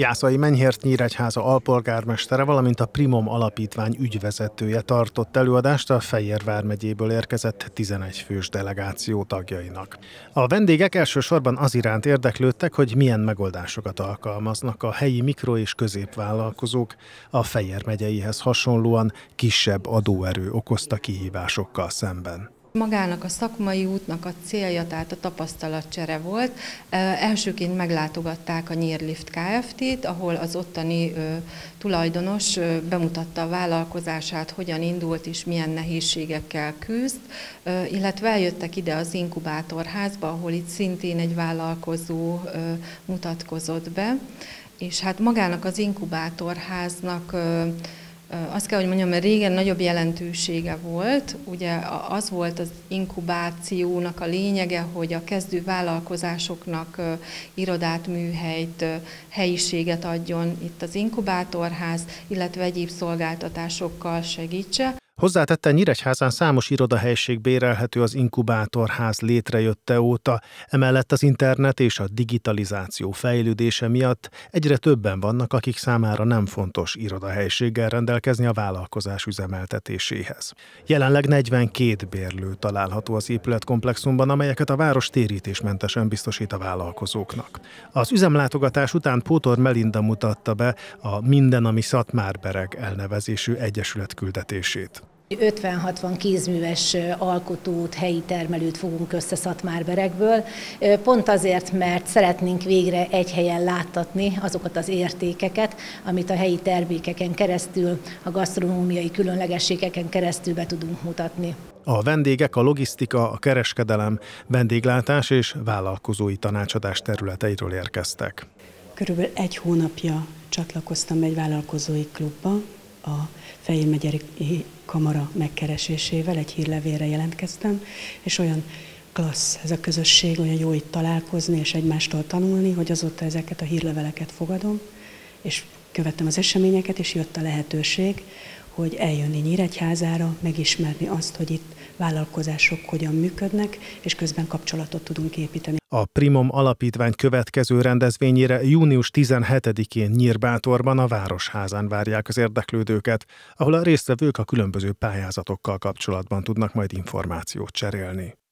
Jászai Menyhért Nyíregyháza alpolgármestere, valamint a Primom Alapítvány ügyvezetője tartott előadást a Fejér vármegyéből érkezett 11 fős delegáció tagjainak. A vendégek elsősorban az iránt érdeklődtek, hogy milyen megoldásokat alkalmaznak a helyi mikro- és középvállalkozók a Fejér megyeihez hasonlóan kisebb adóerő okozta kihívásokkal szemben. Magának a szakmai útnak a célja, tehát a tapasztalatcsere volt. Elsőként meglátogatták a Nyírlift Kft-t, ahol az ottani tulajdonos bemutatta a vállalkozását, hogyan indult és milyen nehézségekkel küzd, illetve eljöttek ide az Inkubátorházba, ahol itt szintén egy vállalkozó mutatkozott be. És hát magának az Inkubátorháznak azt kell, hogy mondjam, mert régen nagyobb jelentősége volt, ugye az volt az inkubációnak a lényege, hogy a kezdő vállalkozásoknak irodát, műhelyt, helyiséget adjon itt az Inkubátorház, illetve egyéb szolgáltatásokkal segítse. Hozzátette, Nyíregyházán számos irodahelyiség bérelhető az Inkubátorház létrejötte óta, emellett az internet és a digitalizáció fejlődése miatt egyre többen vannak, akik számára nem fontos irodahelyiséggel rendelkezni a vállalkozás üzemeltetéséhez. Jelenleg 42 bérlő található az épületkomplexumban, amelyeket a város térítésmentesen biztosít a vállalkozóknak. Az üzemlátogatás után Pótor Melinda mutatta be a Mindenami Szatmárbereg elnevezésű egyesület küldetését. 50-60 kézműves alkotót, helyi termelőt fogunk össze Szatmárberegből, pont azért, mert szeretnénk végre egy helyen láttatni azokat az értékeket, amit a helyi termékeken keresztül, a gasztronómiai különlegességeken keresztül be tudunk mutatni. A vendégek a logisztika, a kereskedelem, vendéglátás és vállalkozói tanácsadás területeiről érkeztek. Körülbelül egy hónapja csatlakoztam egy vállalkozói klubba, a Fejér Megyei Kamara megkeresésével, egy hírlevélre jelentkeztem, és olyan klassz ez a közösség, olyan jó itt találkozni és egymástól tanulni, hogy azóta ezeket a hírleveleket fogadom, és követtem az eseményeket, és jött a lehetőség, hogy eljönni Nyíregyházára, megismerni azt, hogy itt vállalkozások hogyan működnek, és közben kapcsolatot tudunk építeni. A Primom Alapítvány következő rendezvényére június 17-én Nyírbátorban a Városházán várják az érdeklődőket, ahol a résztvevők a különböző pályázatokkal kapcsolatban tudnak majd információt cserélni.